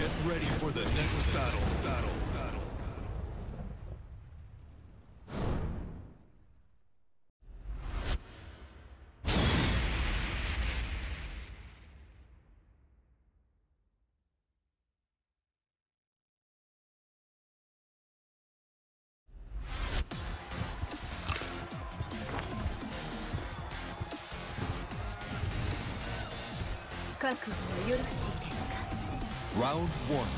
Get ready for the next battle. Round 1.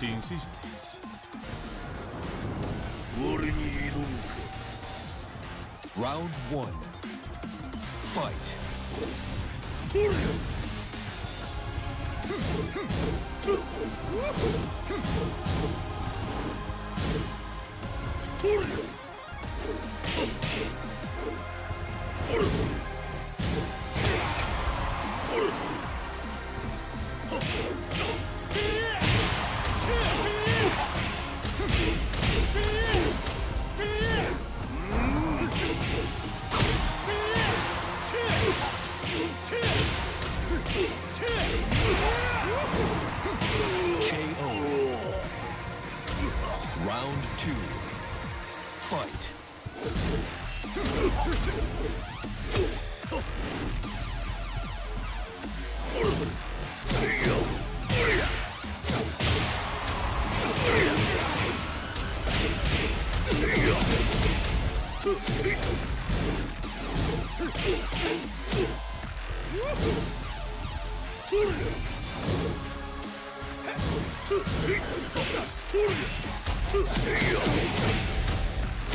Si insistes. Round 1.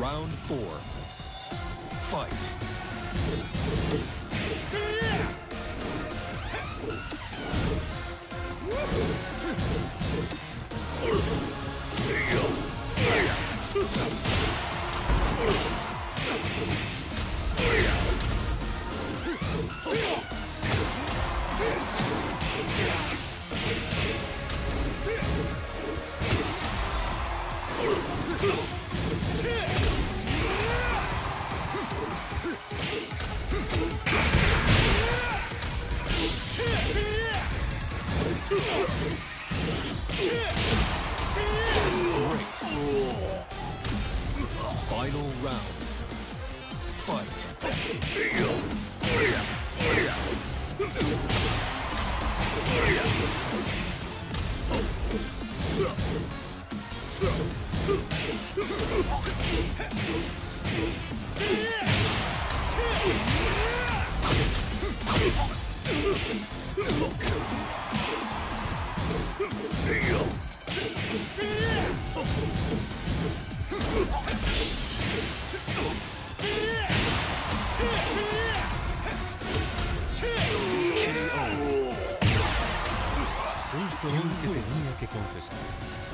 Round 4. Fight! Final round. Fight. Justo lo que tenía que confesar.